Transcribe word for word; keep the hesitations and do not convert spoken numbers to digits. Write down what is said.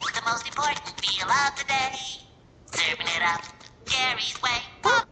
It's the most important meal of the day. Serving it up Gary's way.